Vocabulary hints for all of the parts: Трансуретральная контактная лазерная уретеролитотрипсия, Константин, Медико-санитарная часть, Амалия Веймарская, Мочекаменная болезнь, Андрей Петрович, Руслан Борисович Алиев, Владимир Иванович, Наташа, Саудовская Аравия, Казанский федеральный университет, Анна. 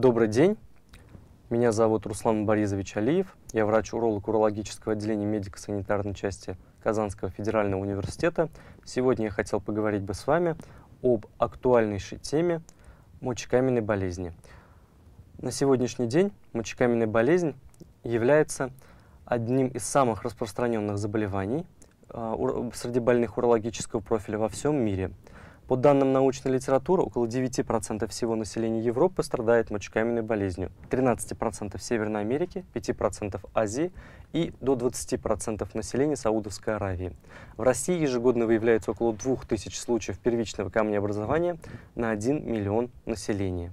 Добрый день, меня зовут Руслан Борисович Алиев, я врач-уролог урологического отделения медико-санитарной части Казанского федерального университета. Сегодня я хотел поговорить бы с вами об актуальнейшей теме мочекаменной болезни. На сегодняшний день мочекаменная болезнь является одним из самых распространенных заболеваний среди больных урологического профиля во всем мире. По данным научной литературы, около 9% всего населения Европы страдает мочекаменной болезнью, 13% Северной Америки, 5% Азии и до 20% населения Саудовской Аравии. В России ежегодно выявляется около 2000 случаев первичного камнеобразования на 1 миллион населения.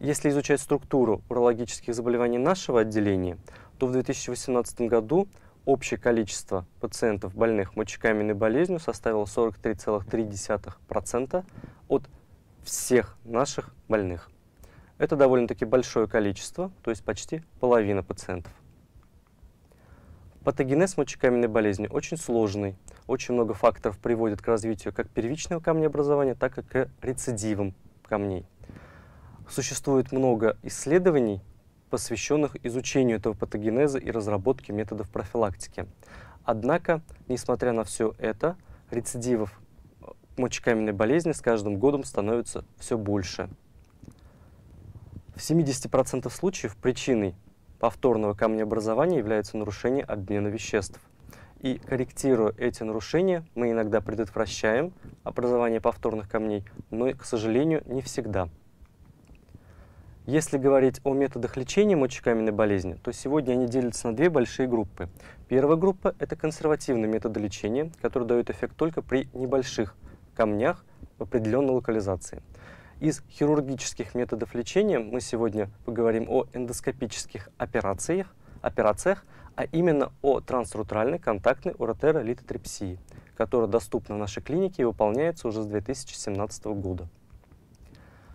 Если изучать структуру урологических заболеваний нашего отделения, то в 2018 году общее количество пациентов, больных мочекаменной болезнью, составило 43,3% от всех наших больных. Это довольно-таки большое количество, то есть почти половина пациентов. Патогенез мочекаменной болезни очень сложный. Очень много факторов приводит к развитию как первичного камнеобразования, так и к рецидивам камней. Существует много исследований, посвященных изучению этого патогенеза и разработке методов профилактики. Однако, несмотря на все это, рецидивов мочекаменной болезни с каждым годом становится все больше. В 70% случаев причиной повторного камнеобразования является нарушение обмена веществ. И, корректируя эти нарушения, мы иногда предотвращаем образование повторных камней, но, к сожалению, не всегда. Если говорить о методах лечения мочекаменной болезни, то сегодня они делятся на две большие группы. Первая группа – это консервативные методы лечения, которые дают эффект только при небольших камнях в определенной локализации. Из хирургических методов лечения мы сегодня поговорим о эндоскопических операциях, а именно о трансуретральной контактной уретеролитотрипсии, которая доступна в нашей клинике и выполняется уже с 2017 года.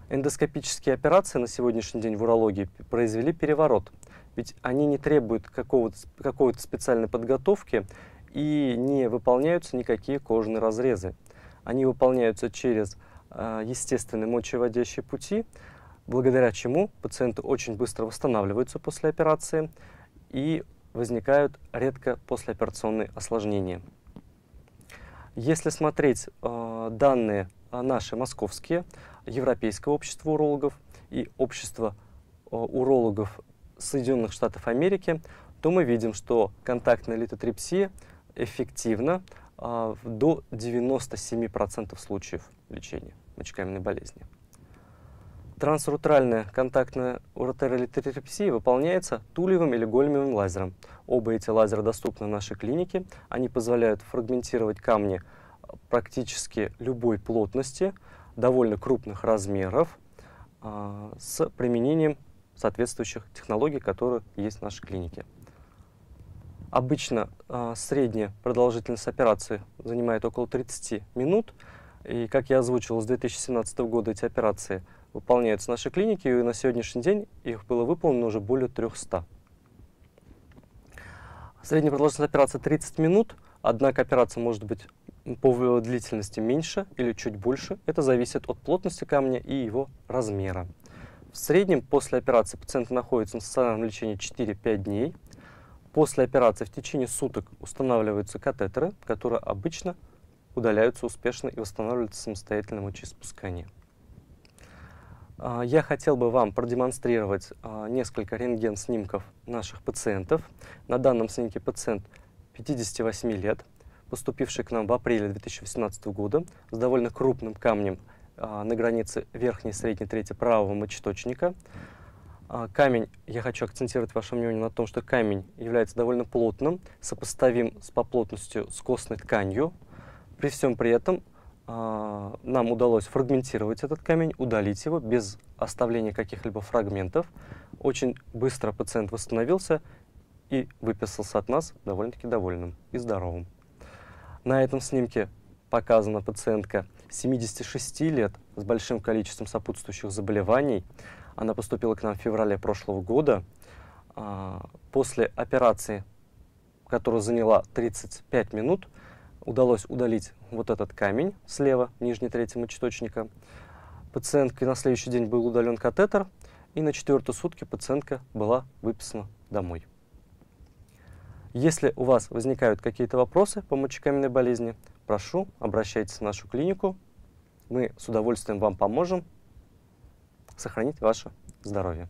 Эндоскопические операции на сегодняшний день в урологии произвели переворот, ведь они не требуют какой-то специальной подготовки и не выполняются никакие кожные разрезы. Они выполняются через естественные мочевыводящие пути, благодаря чему пациенты очень быстро восстанавливаются после операции и возникают редко послеоперационные осложнения. Если смотреть данные наши московские, Европейского общества урологов и общества урологов Соединенных Штатов Америки, то мы видим, что контактная литотрипсия эффективна до 97% случаев лечения мочекаменной болезни. Трансуретральная контактная уретеролитотрипсия выполняется тулевым или гольмиевым лазером. Оба эти лазера доступны в нашей клинике. Они позволяют фрагментировать камни практически любой плотности, довольно крупных размеров, с применением соответствующих технологий, которые есть в нашей клинике. Обычно средняя продолжительность операции занимает около 30 минут. И, как я озвучил, с 2017 года эти операции выполняются в нашей клинике, и на сегодняшний день их было выполнено уже более 300. Средняя продолжительность операции 30 минут, однако операция может быть по длительности меньше или чуть больше. Это зависит от плотности камня и его размера. В среднем после операции пациент находится на стационарном лечении 4-5 дней. После операции в течение суток устанавливаются катетеры, которые обычно удаляются успешно и восстанавливаются самостоятельно мочеиспускание. Я хотел бы вам продемонстрировать несколько рентген-снимков наших пациентов. На данном снимке пациент 58 лет, поступивший к нам в апреле 2018 года с довольно крупным камнем на границе верхней и средней трети правого мочеточника. Камень, я хочу акцентировать ваше внимание на том, что камень является довольно плотным, сопоставим по плотностью с костной тканью. При всем при этом нам удалось фрагментировать этот камень, удалить его без оставления каких-либо фрагментов. Очень быстро пациент восстановился и выписался от нас довольно-таки довольным и здоровым. На этом снимке показана пациентка 76 лет с большим количеством сопутствующих заболеваний. Она поступила к нам в феврале прошлого года. После операции, которая заняла 35 минут, удалось удалить вот этот камень слева, нижней трети мочеточника. пациенткой на следующий день был удален катетер, и на 4-й сутки пациентка была выписана домой. Если у вас возникают какие-то вопросы по мочекаменной болезни, прошу, обращайтесь в нашу клинику. Мы с удовольствием вам поможем сохранить ваше здоровье.